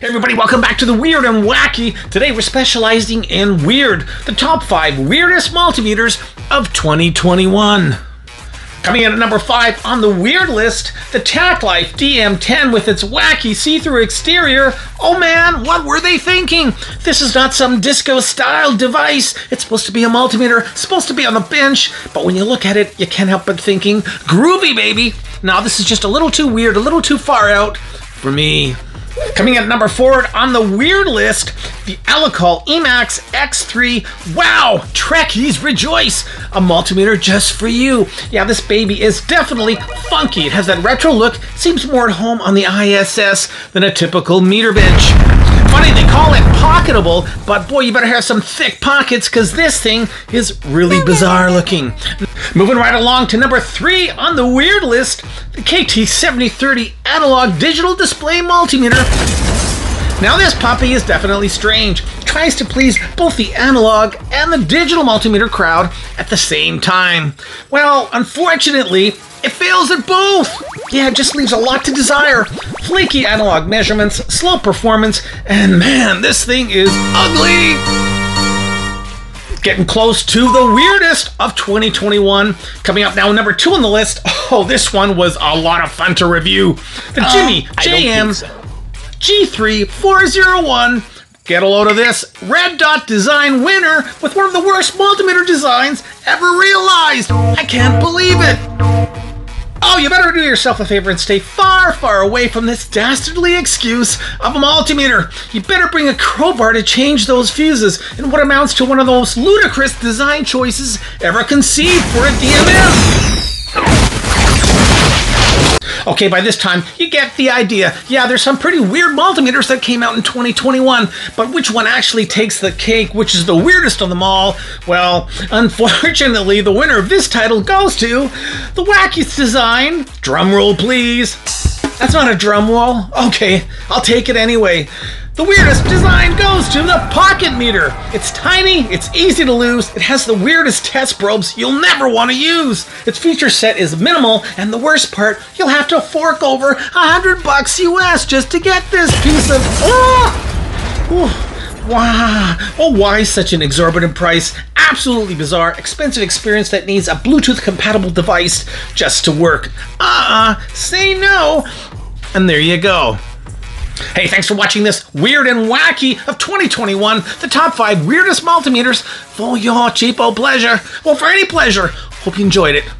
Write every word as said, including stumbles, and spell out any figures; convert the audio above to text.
Hey everybody, welcome back to the Weird and Wacky. Today we're specializing in weird, the top five weirdest multimeters of twenty twenty-one. Coming in at number five on the weird list, the TacLife D M ten with its wacky see-through exterior. Oh man, what were they thinking? This is not some disco-style device. It's supposed to be a multimeter, it's supposed to be on the bench, but when you look at it, you can't help but thinking, groovy baby. Now this is just a little too weird, a little too far out for me. Coming at number four on the weird list, the Alicol Emax X three. Wow, Trekkies rejoice! A multimeter just for you. Yeah, this baby is definitely funky. It has that retro look, seems more at home on the I S S than a typical meter bench. Funny they call it pocketable, but boy, you better have some thick pockets because this thing is really bizarre looking. Moving right along to number three on the weird list, the K T seventy thirty analog digital display multimeter. Now this puppy is definitely strange. It tries to please both the analog and the digital multimeter crowd at the same time. Well, unfortunately, it fails at both. Yeah, it just leaves a lot to desire. Flaky analog measurements, slow performance, and man, this thing is ugly. Getting close to the weirdest of twenty twenty-one. Coming up now, number two on the list. Oh, this one was a lot of fun to review. The Jimmy uh, J M G three four zero one. Get a load of this. Red Dot Design winner with one of the worst multimeter designs ever realized. I can't believe it. Oh, you better do yourself a favor and stay far, far away from this dastardly excuse of a multimeter. You better bring a crowbar to change those fuses in what amounts to one of the most ludicrous design choices ever conceived for a D M M. Okay, by this time, you get the idea. Yeah, there's some pretty weird multimeters that came out in twenty twenty-one, but which one actually takes the cake, which is the weirdest of them all? Well, unfortunately, the winner of this title goes to the wackiest design. Drum roll, please. That's not a drum roll. Okay, I'll take it anyway. The weirdest design goes to the pocket meter. It's tiny, it's easy to lose, it has the weirdest test probes you'll never want to use. Its feature set is minimal, and the worst part, you'll have to fork over a hundred bucks U S just to get this piece of... Oh! Ooh. Wow, oh why such an exorbitant price? Absolutely bizarre, expensive experience that needs a Bluetooth compatible device just to work. Uh-uh, say no, and there you go. Hey, thanks for watching this Weird and Wacky of twenty twenty-one, the top five weirdest multimeters for your cheapo pleasure. Well, for any pleasure, hope you enjoyed it.